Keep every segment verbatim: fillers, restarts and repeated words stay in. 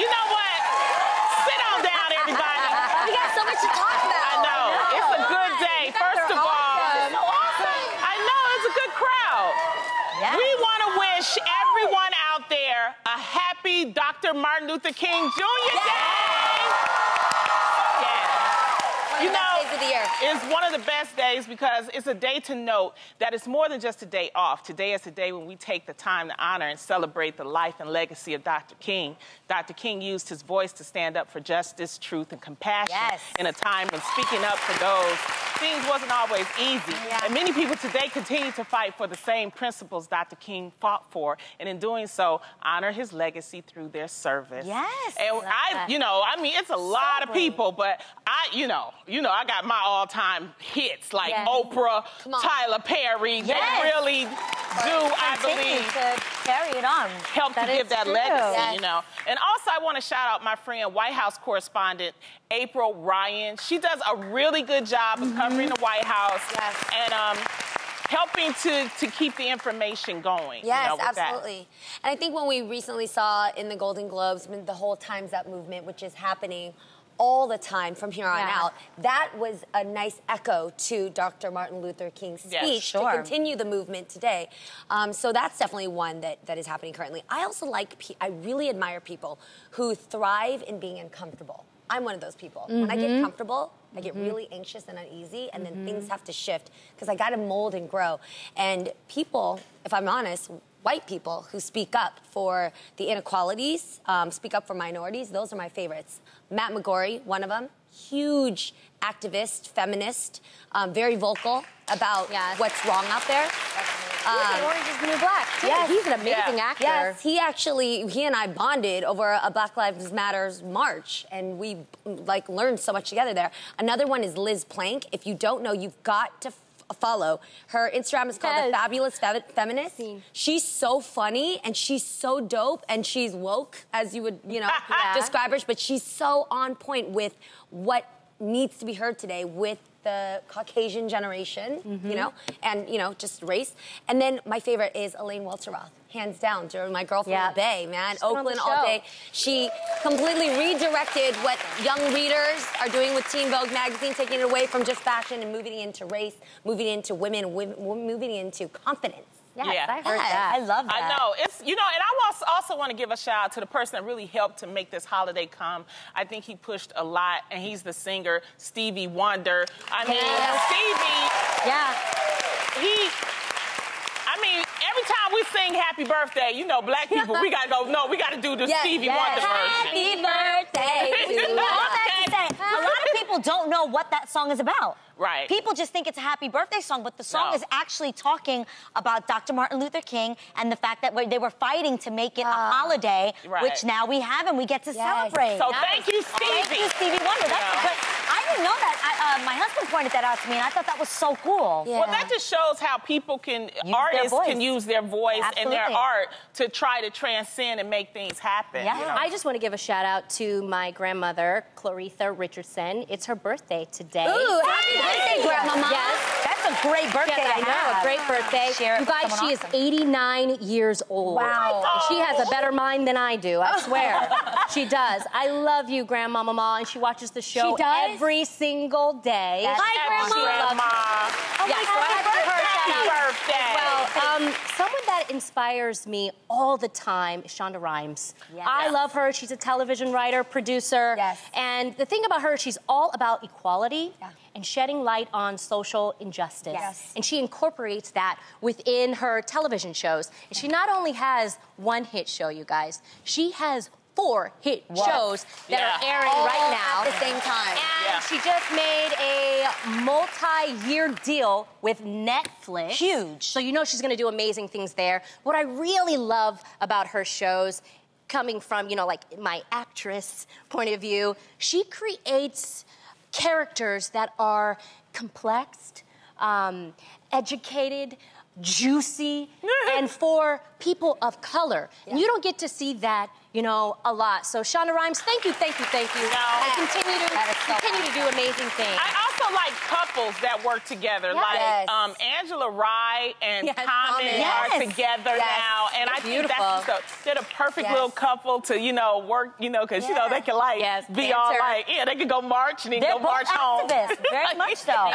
You know what? Sit on down, everybody. We got so much to talk about. I know. I know. It's a good day. First of all, awesome. Awesome. I know it's a good crowd. Yeah. We want to wish everyone out there a happy Doctor Martin Luther King Junior Yeah. Day. Yeah. You know, it's one of the best days because it's a day to note that it's more than just a day off. Today is a day when we take the time to honor and celebrate the life and legacy of Doctor King. Doctor King used his voice to stand up for justice, truth, and compassion yes. in a time when speaking up for those things wasn't always easy. Yeah. And many people today continue to fight for the same principles Doctor King fought for, and in doing so, honor his legacy through their service. Yes. And I, that. you know, I mean, it's a so lot of people, but I, you know, you know, I got my all-time hits like yes. Oprah, Tyler Perry. Yes. They really but do, I believe, to carry it on. Help that to give that true. legacy, yes. you know. And also, I want to shout out my friend, White House correspondent April Ryan. She does a really good job mm-hmm. of covering the White House yes. and um, helping to to keep the information going. Yes, you know, with absolutely. That. And I think when we recently saw in the Golden Globes the whole Time's Up movement, which is happening all the time from here on yeah. out. That was a nice echo to Doctor Martin Luther King's speech yes, sure. to continue the movement today. Um, so that's definitely one that, that is happening currently. I also like, pe I really admire people who thrive in being uncomfortable. I'm one of those people. Mm-hmm. When I get comfortable, I get mm-hmm. really anxious and uneasy, and mm-hmm. then things have to shift because I got to mold and grow. And people, if I'm honest, white people who speak up for the inequalities, um, speak up for minorities, those are my favorites. Matt McGorry, one of them, huge activist, feminist, um, very vocal about yes. what's wrong out there. Um, he's in Orange Is the New Black, too. Yes. He's an amazing yeah. actor. Yes, he actually, he and I bonded over a Black Lives Matter's march, and we, like, learned so much together there. Another one is Liz Plank. If you don't know, you've got to follow. Her Instagram is called yes. The Fabulous Fe Feminist. She's so funny and she's so dope and she's woke, as you would, you know, yeah. describe her, but she's so on point with what needs to be heard today with the Caucasian generation, mm-hmm. you know, and, you know, just race. And then my favorite is Elaine Welteroth, hands down, my girl from yeah. the Bay, man, she's Oakland all day. She completely redirected what young readers are doing with Teen Vogue magazine, taking it away from just fashion and moving it into race, moving it into women, women moving it into confidence. Yes, yeah, I heard yes. that. I love that. I know. It's, you know, and I also want to give a shout out to the person that really helped to make this holiday come. I think he pushed a lot, and he's the singer, Stevie Wonder. I mean, yes. Stevie. Yeah. He, I mean, every time we sing Happy Birthday, you know, black people, we got to go, no, we got to do the yes, Stevie yes. Wonder version. Happy Birthday to us. A lot of people don't know what that song is about. Right. People just think it's a happy birthday song, but the song no. is actually talking about Doctor Martin Luther King and the fact that we're, they were fighting to make it uh, a holiday, right. which now we have and we get to yes. celebrate. So nice. Thank you, Stevie. Oh, thank you, Stevie Wonder. That's yeah. good. I didn't know that. I, uh, my husband pointed that out to me, and I thought that was so cool. Yeah. Well, that just shows how people can, use artists can use their voice Absolutely. and their art to try to transcend and make things happen. Yeah. You know? I just want to give a shout out to my grandmother, Claritha Richardson. It's her birthday today. Ooh, happy birthday, Grandmama. Yes, that's a great birthday. Yes, I know, a great birthday. Share you guys, she awesome. is eighty-nine years old. Wow. Oh. She has a better mind than I do, I swear. She does. I love you, Grandmama Ma, and she watches the show she does? every single day. That's Hi, Grandma. Grandma. Oh, yes, my happy birthday. birthday. Well, um, someone that inspires me all the time is Shonda Rhimes. Yes. I love her. She's a television writer, producer. Yes. And the thing about her, she's all about equality. Yeah. And shedding light on social injustice. Yes. And she incorporates that within her television shows. And she not only has one hit show, you guys, she has four hit what? shows that yeah. are airing All right now. at the same time. And yeah. she just made a multi-year deal with Netflix. Huge. So you know she's gonna do amazing things there. What I really love about her shows, coming from, you know, like my actress point of view, she creates characters that are complexed, um, educated, juicy, and for people of color. Yeah. And you don't get to see that, you know, a lot. So Shonda Rhimes, thank you, thank you, thank you. No. I continue to, so continue to do amazing things. I also are like couples that work together. Yes. Like yes. Um, Angela Rye and yes. Common yes. are together yes. now, and it's I beautiful. think that's so, they're the perfect yes. little couple to you know work you know because yes. you know they can like yes. be Enter. all like yeah they can go march and then they're go march home. Very much so.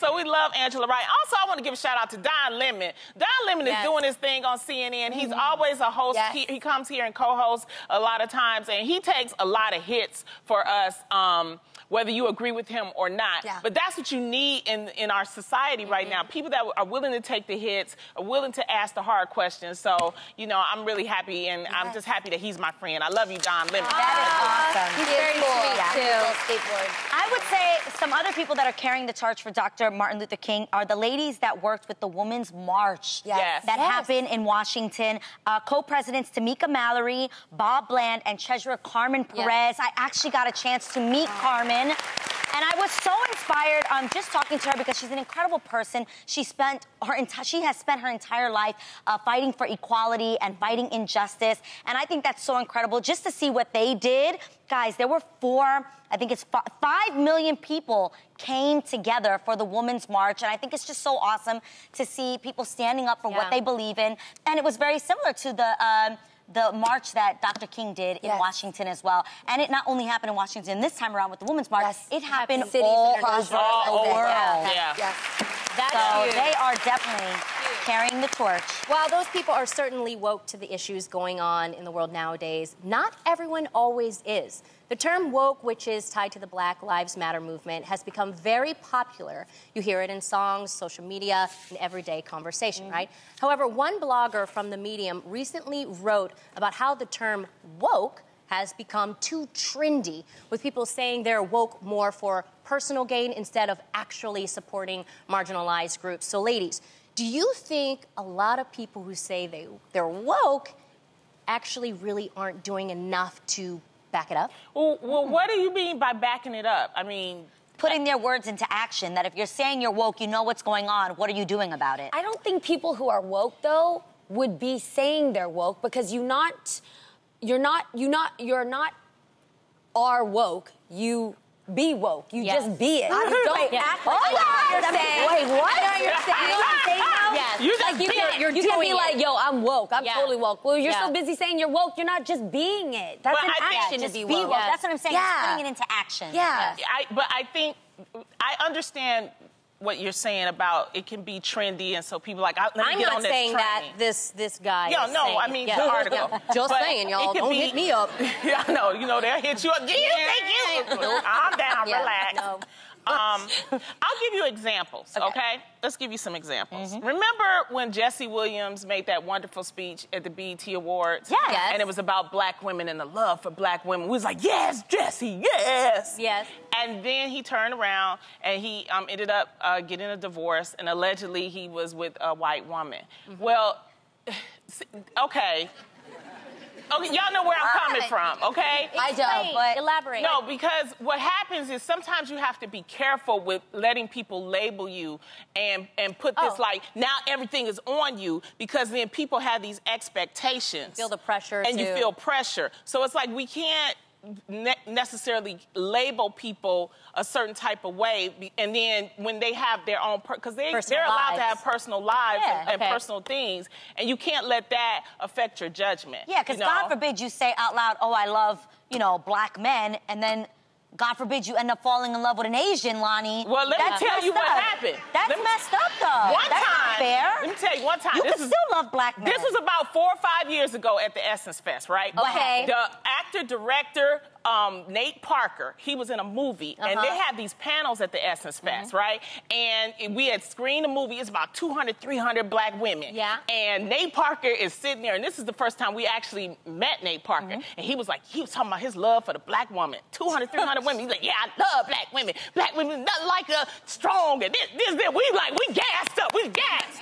So we love Angela Rye. Also, I want to give a shout out to Don Lemon. Don Lemon yes. is doing his thing on C N N. Mm-hmm. He's always a host. Yes. He, he comes here and co-hosts a lot of times, and he takes a lot of hits for us. Um, whether you agree with him or not. Yeah. But that's what you need in, in our society mm-hmm. right now. People that are willing to take the hits, are willing to ask the hard questions. So, you know, I'm really happy, and yes. I'm just happy that he's my friend. I love you, Don Lemon. That is awesome. He's very cool. sweet, yeah. too. I would say some other people that are carrying the charge for Doctor Martin Luther King are the ladies that worked with the Women's March yes. Yes. that yes. happened in Washington. Uh, Co-presidents Tamika Mallory, Bob Bland, and Treasurer Carmen Perez. Yes. I actually got a chance to meet oh. Carmen. And I was so inspired um, just talking to her because she's an incredible person. She spent her entire she has spent her entire life uh, fighting for equality and fighting injustice. And I think that's so incredible just to see what they did. Guys, there were four, I think it's five million people came together for the Women's March. And I think it's just so awesome to see people standing up for yeah. what they believe in. And it was very similar to the... Um, the march that Doctor King did yes. in Washington as well. And it not only happened in Washington this time around with the Women's March, yes. it happened Cities all across the world. Yeah. Yeah. Yes. That's so huge. They are definitely huge. carrying the torch. While those people are certainly woke to the issues going on in the world nowadays, not everyone always is. The term woke, which is tied to the Black Lives Matter movement, has become very popular. You hear it in songs, social media, and everyday conversation, mm-hmm. right? However, one blogger from the Medium recently wrote about how the term woke has become too trendy, with people saying they're woke more for personal gain instead of actually supporting marginalized groups. So ladies, do you think a lot of people who say they, they're woke actually really aren't doing enough to back it up? Well, well, what do you mean by backing it up? I mean... Putting their words into action, that if you're saying you're woke, you know what's going on, what are you doing about it? I don't think people who are woke, though, would be saying they're woke, because you're not, you're not, you're not, you're not are woke, you... Be woke. You yes. just be it. I just don't yes. act like you know Wait, what? You know what you're saying? You know what I'm saying now? Yes. You just like you can't, you're you doing can't be it. like, yo, I'm woke. I'm yeah. totally woke. Well, you're yeah. so busy saying you're woke, you're not just being it. That's but an I action to be woke. Be woke. Yes. That's what I'm saying. Yeah. It's putting it into action. Yeah. yeah. I, but I think, I understand what you're saying about it can be trendy, and so people are like, I, let me I'm get on this train. I'm not saying that this, this guy yeah, is no, saying I mean, yeah. the article. Yeah. Just but saying, y'all, don't be, hit me up. Yeah, I know, you know, they'll hit you up. Do you think you? I'm down, yeah, relax. No. Um, I'll give you examples, okay? okay? Let's give you some examples. Mm-hmm. Remember when Jesse Williams made that wonderful speech at the B E T Awards? Yes. yes. And it was about black women and the love for black women. We was like, yes, Jesse, yes! Yes. And then he turned around and he um, ended up uh, getting a divorce, and allegedly he was with a white woman. Mm-hmm. Well, okay. Okay, y'all know where I'm coming from, okay? I don't, but elaborate. No, because what happens is sometimes you have to be careful with letting people label you and, and put this oh. like, now everything is on you, because then people have these expectations. You feel the pressure, And too. you feel pressure. So it's like we can't ne necessarily label people a certain type of way, and then when they have their own, because they, they're allowed lives. to have personal lives yeah, and, and okay. personal things, and you can't let that affect your judgment. Yeah, because you know? God forbid you say out loud, oh, I love, you know, black men, and then God forbid you end up falling in love with an Asian, Lonnie. Well, let That's me tell you what up. happened. That's me, messed up, though. One That's time. Not fair. Let me tell you one time. You this can is, still love black men. This was about four or five years ago at the Essence Fest, right? Okay. The actor, director, um, Nate Parker, he was in a movie, uh-huh. and they had these panels at the Essence Fest, mm-hmm. right? And we had screened the movie. It's about two hundred, three hundred black women. Yeah. And Nate Parker is sitting there, and this is the first time we actually met Nate Parker, mm-hmm. and he was like, he was talking about his love for the black woman, two hundred, three hundred women. He's like, yeah, I love black women. Black women, nothing like us, strong, and this, this, this. We like, we gassed up, we gassed.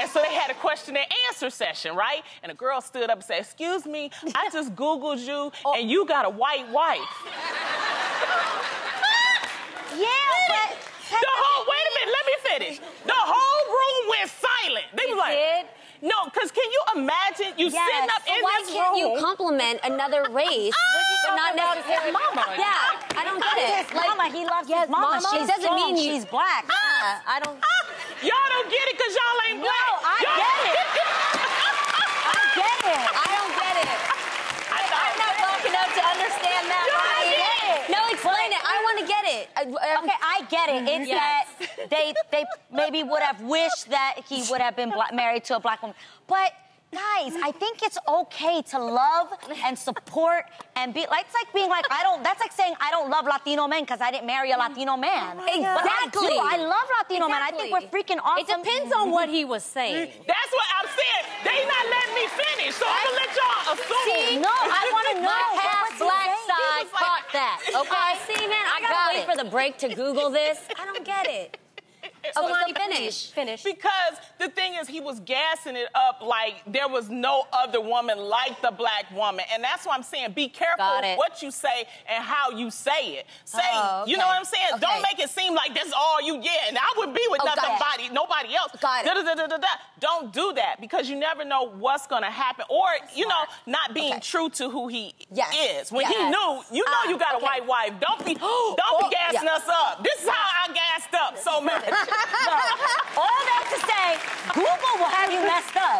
And so they had a question and answer session, right? And a girl stood up and said, excuse me, I just Googled you, oh. and you got a white wife. yeah, but... The whole, wait a minute, let me finish. The whole room went silent. They were like... Did? No, because can you imagine you yes. sitting up so in this room? Why can't you compliment another race? but not necessarily mama. Yeah, I don't get it. Like, mama, he loves yes, his mama. mama. It doesn't mean you. she's black. Uh, uh, I don't. Uh, y'all don't get it because y'all ain't black. No, I get it. I get it. I don't get it. I I'm not black enough to understand that. No, explain it. I want to get it. Okay, I get it. It's yes. that they they maybe would have wished that he would have been black, married to a black woman, but. Guys, I think it's okay to love and support and be like, it's like being like, I don't, that's like saying I don't love Latino men because I didn't marry a Latino man. Exactly. But I do, I love Latino exactly. men. I think we're freaking awesome. It depends on what he was saying. That's what I'm saying. They not letting me finish, so I'm gonna let y'all assume. See, no, I wanna know my half black side like, caught that, okay? Uh, see, man, I, I gotta got wait it. for the break to Google this. I don't get it. So okay, so finish. Finish. Because the thing is, he was gassing it up like there was no other woman like the black woman. And that's why I'm saying be careful what you say and how you say it. Say, oh, okay. you know what I'm saying? Okay. Don't make it seem like this is all you get. And I would be with oh, nobody, nobody else. Got da, da, da, da, da, da. Don't do that because you never know what's going to happen. Or, that's you smart. know, not being okay. true to who he yes. is. When yes. he knew, you know uh, you got okay. a white wife. Don't be, don't oh, be gassing yeah. us up. This is how I gassed up so much. No. All that to say, Google will have you messed up.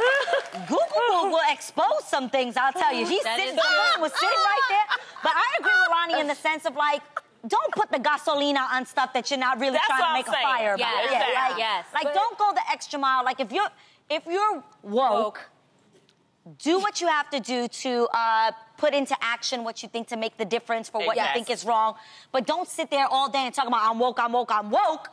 Google will expose some things, I'll tell you. She's that sitting, the was sitting right there. But I agree with Ronnie in the sense of, like, don't put the gasolina on stuff that you're not really That's trying to make I'm a saying. fire about. Yes, yeah, yeah. Like, yes. like but, don't go the extra mile. Like, if you're, if you're woke, woke, do what you have to do to... Uh, put into action what you think to make the difference for what yes. you think is wrong. But don't sit there all day and talk about, I'm woke, I'm woke, I'm woke.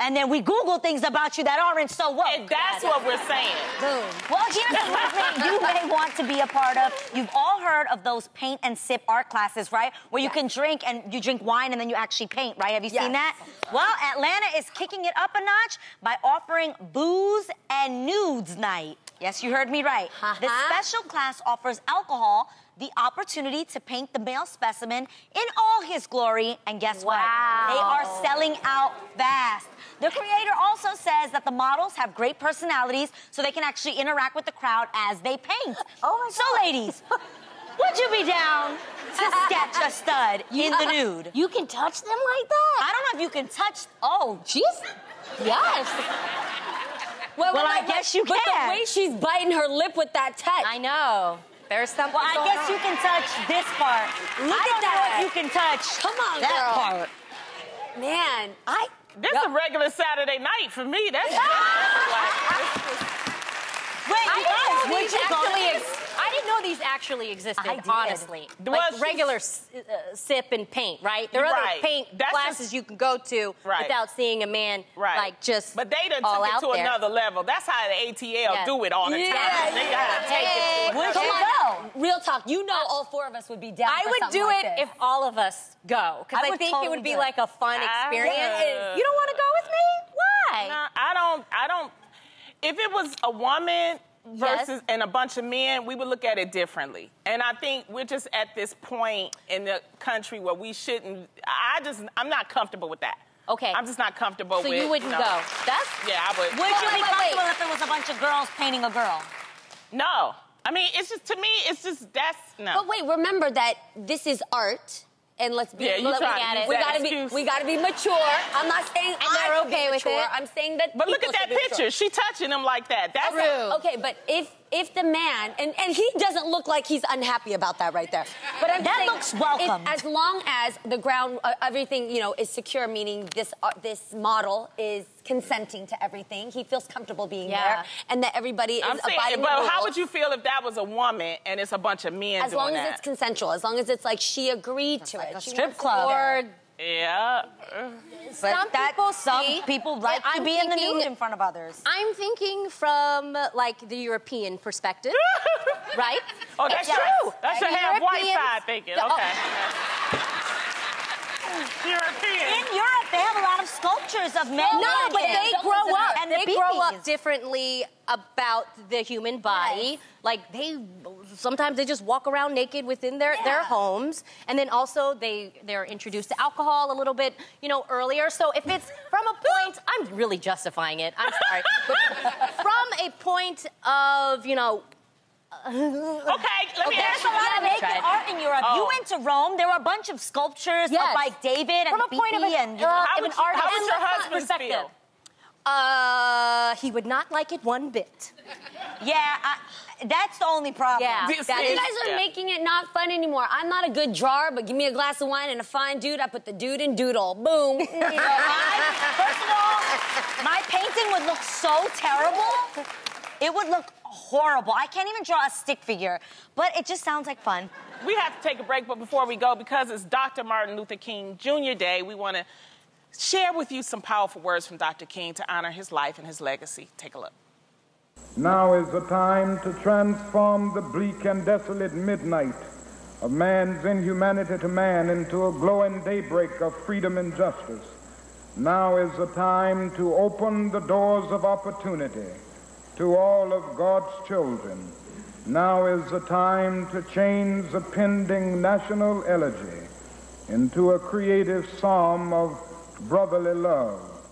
And then we Google things about you that aren't so woke. And that's yeah, what that's we're saying. Boom. Well, here's the one thing you may want to be a part of. You've all heard of those paint and sip art classes, right? Where you yes. can drink and you drink wine and then you actually paint, right? Have you yes. seen that? Well, Atlanta is kicking it up a notch by offering booze and nudes night. Yes, you heard me right. Uh-huh. This special class offers alcohol, the opportunity to paint the male specimen in all his glory, and guess wow. what? They are selling out fast. The creator also says that the models have great personalities, so they can actually interact with the crowd as they paint. Oh my God. So ladies, would you be down to sketch a stud in the nude? You can touch them like that? I don't know if you can touch, oh, jeez, yes. Well, well I, I guess you can. But the way she's biting her lip with that touch. I know. There's something Well, I going guess on. you can touch this part. Look I at don't that. Know if you can touch Come on, that girl. part. Man, I... This is no. a regular Saturday night for me. That's... Wait, I guys, would you actually ex I didn't know these actually existed, I did. honestly. Well, like regular s uh, sip and paint, right? There are right. other paint That's classes just, you can go to right. without seeing a man, right. like, just But they done took it to there. another level. That's how the A T L yes. do it all the yeah. time. Yeah. They gotta take hey. it. Would you go? Real talk, you know all four of us would be down I for would do like it this. if all of us go, because I, I think totally it would be, like, a fun I, experience. Yeah. You don't want to go with me? Why? No, I don't, I don't... If it was a woman... versus yes. and a bunch of men, we would look at it differently. And I think we're just at this point in the country where we shouldn't, I just, I'm not comfortable with that. Okay. I'm just not comfortable so with it. So you wouldn't you know, go? That's... Yeah, I would. Would well, you wait, be comfortable wait. if there was a bunch of girls painting a girl? No. I mean, it's just, to me, it's just, that's, no. But wait, remember that this is art. And let's be yeah, looking at it. We gotta excuse. be we gotta be mature. I'm not saying and I'm okay with mature. it. I'm saying that. But look at that picture. Mature. She touching him like that. That's okay. rude. Okay, but if if the man and, and he doesn't look like he's unhappy about that right there. But I'm that saying, looks welcome. If, as long as the ground, uh, everything you know is secure, meaning this uh, this model is consenting to everything. He feels comfortable being yeah. there, and that everybody is I'm saying, abiding by the rules. But how would you feel if that was a woman and it's a bunch of men? As doing long as that? it's consensual, as long as it's like she agreed That's to like it. A she strip club. Or yeah. But some that, people some see, people like to I'm be thinking, in the nude in front of others. I'm thinking from like the European perspective, right? Oh, that's yes. true. That's your half white side thinking. Okay. Oh. European. In Europe, they have a lot of sculptures of men. No, but they grow up, and they grow up differently about the human body. Yes. Like they, sometimes they just walk around naked within their yeah. their homes, and then also they they're introduced to alcohol a little bit, you know, earlier. So if it's from a point, I'm really justifying it. I'm sorry, but from a point of you know. Okay, let me okay. There's a lot of naked art in Europe. Oh. You went to Rome. There were a bunch of sculptures yes. of like David and Beatty and uh, how would an you, how would your husband feel? Uh, he would not like it one bit. yeah, I, that's the only problem. Yeah, you guys are yeah. making it not fun anymore. I'm not a good drawer, but give me a glass of wine and a fine dude. I put the dude in doodle. Boom. You know, I, first of all, my painting would look so terrible. It would look horrible. I can't even draw a stick figure, but it just sounds like fun. We have to take a break, but before we go, because it's Doctor Martin Luther King Junior Day, we want to share with you some powerful words from Doctor King to honor his life and his legacy. Take a look. Now is the time to transform the bleak and desolate midnight of man's inhumanity to man into a glowing daybreak of freedom and justice. Now is the time to open the doors of opportunity to all of God's children. Now is the time to change the pending national elegy into a creative psalm of brotherly love.